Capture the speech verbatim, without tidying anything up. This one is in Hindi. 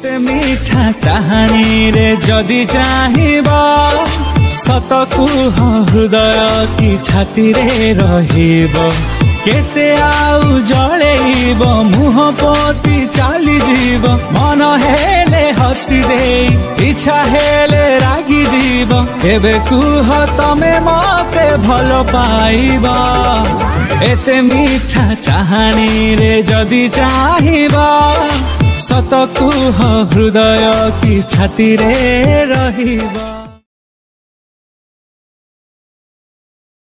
एते मीठा चाहनी रे जदि चाहिबा सत कुह हृदय की छाती रे रहिबा केते आउ जलेइब मुह पोती चाली जीव मन हेले हसी दे इच्छा हेले रागी जीव एबे कुह तमे मते भल पाइबा एते मीठा चाहनी रे जदि चाहिबा सत कुह हृदय की छाती रे रहिबा।